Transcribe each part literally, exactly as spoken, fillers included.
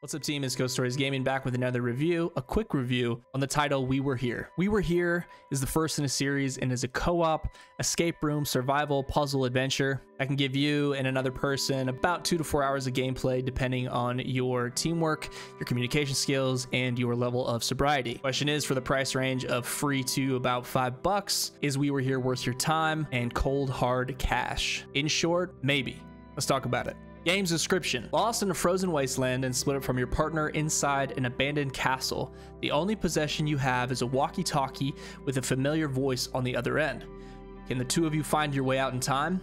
What's up, team? It's Ghost Stories Gaming back with another review, a quick review on the title We Were Here. We Were Here is the first in a series and is a co-op, escape room, survival, puzzle adventure that can give you and another person about two to four hours of gameplay depending on your teamwork, your communication skills, and your level of sobriety. Question is, for the price range of free to about five bucks, is We Were Here worth your time and cold hard cash? In short, maybe. Let's talk about it. Game's description: lost in a frozen wasteland and split up from your partner inside an abandoned castle. The only possession you have is a walkie-talkie with a familiar voice on the other end. Can the two of you find your way out in time?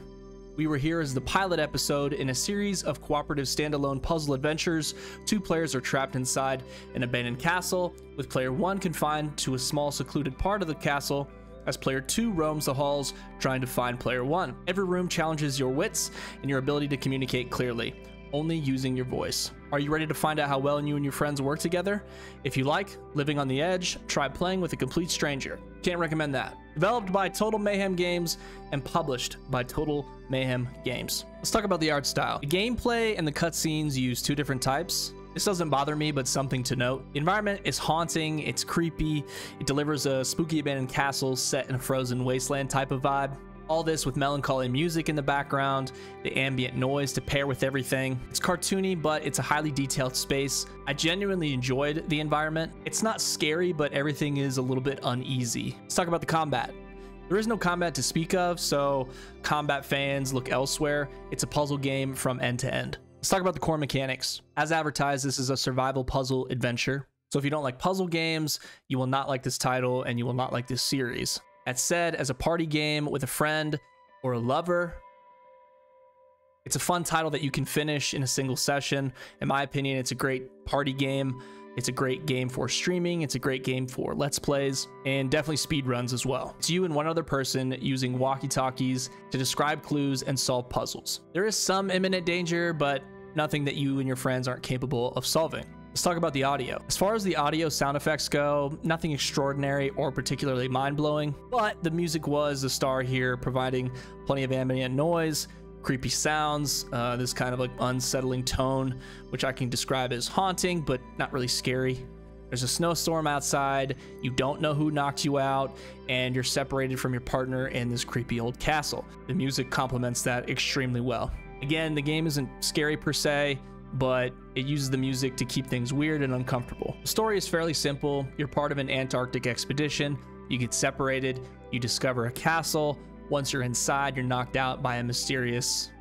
We Were Here is the pilot episode in a series of cooperative standalone puzzle adventures. Two players are trapped inside an abandoned castle, with player one confined to a small secluded part of the castle, as player two roams the halls trying to find player one. Every room challenges your wits and your ability to communicate clearly, only using your voice. Are you ready to find out how well you and your friends work together? If you like living on the edge, try playing with a complete stranger. Can't recommend that. Developed by Total Mayhem Games and published by Total Mayhem Games. Let's talk about the art style. The gameplay and the cutscenes use two different types. This doesn't bother me, but something to note. The environment is haunting, it's creepy, it delivers a spooky abandoned castle set in a frozen wasteland type of vibe. All this with melancholy music in the background, the ambient noise to pair with everything. It's cartoony, but it's a highly detailed space. I genuinely enjoyed the environment. It's not scary, but everything is a little bit uneasy. Let's talk about the combat. There is no combat to speak of, so combat fans look elsewhere. It's a puzzle game from end to end. Let's talk about the core mechanics. As advertised, this is a survival puzzle adventure. So if you don't like puzzle games, you will not like this title and you will not like this series. That said, as a party game with a friend or a lover, it's a fun title that you can finish in a single session. In my opinion, it's a great party game. It's a great game for streaming. It's a great game for Let's Plays and definitely speed runs as well. It's you and one other person using walkie-talkies to describe clues and solve puzzles. There is some imminent danger, but nothing that you and your friends aren't capable of solving. Let's talk about the audio. As far as the audio sound effects go, nothing extraordinary or particularly mind-blowing, but the music was the star here, providing plenty of ambient noise, creepy sounds, uh, this kind of like unsettling tone, which I can describe as haunting, but not really scary. There's a snowstorm outside, you don't know who knocked you out, and you're separated from your partner in this creepy old castle. The music complements that extremely well. Again, the game isn't scary per se, but it uses the music to keep things weird and uncomfortable. The story is fairly simple. You're part of an Antarctic expedition. You get separated. You discover a castle. Once you're inside, you're knocked out by a mysterious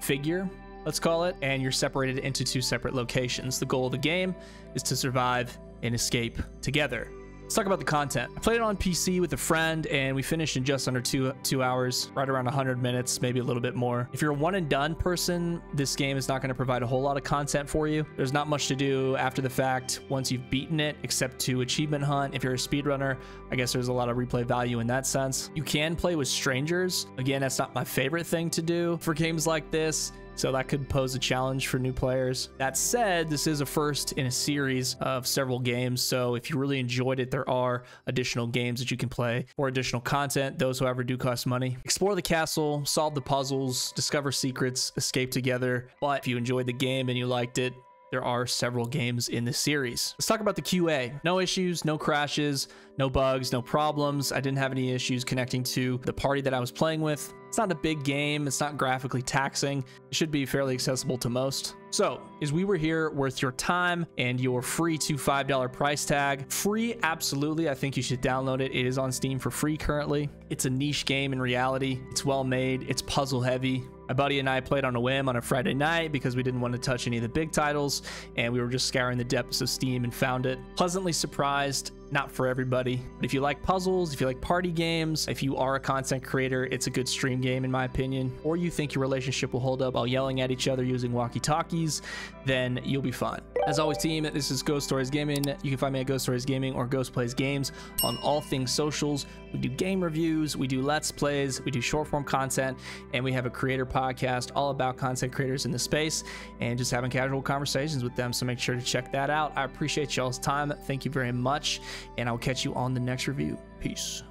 figure, let's call it, and you're separated into two separate locations. The goal of the game is to survive and escape together. Let's talk about the content. I played it on P C with a friend and we finished in just under two two hours, right around one hundred minutes, maybe a little bit more. If you're a one and done person, this game is not going to provide a whole lot of content for you. There's not much to do after the fact once you've beaten it, except to achievement hunt. If you're a speedrunner, I guess there's a lot of replay value in that sense. You can play with strangers. Again, that's not my favorite thing to do for games like this, so that could pose a challenge for new players. That said, this is a first in a series of several games, so if you really enjoyed it, there are additional games that you can play for additional content. Those, however, do cost money. Explore the castle, solve the puzzles, discover secrets, escape together. But if you enjoyed the game and you liked it, there are several games in this series. Let's talk about the Q A. No issues, no crashes, no bugs, no problems. I didn't have any issues connecting to the party that I was playing with. It's not a big game. It's not graphically taxing. It should be fairly accessible to most. So, is We Were Here worth your time and your free to five dollar price tag? Free, absolutely. I think you should download it. It is on Steam for free currently. It's a niche game in reality. It's well made. It's puzzle heavy. My buddy and I played on a whim on a Friday night because we didn't want to touch any of the big titles, and we were just scouring the depths of Steam and found it. Pleasantly surprised. Not for everybody, but if you like puzzles, if you like party games, if you are a content creator, it's a good stream game in my opinion, or you think your relationship will hold up while yelling at each other using walkie-talkies, then you'll be fine. As always, team, this is Ghost Stories Gaming. You can find me at Ghost Stories Gaming or Ghost Plays Games on all things socials. We do game reviews, we do Let's Plays, we do short form content, and we have a creator podcast all about content creators in the space and just having casual conversations with them, so make sure to check that out. I appreciate y'all's time. Thank you very much. And I'll catch you on the next review. Peace.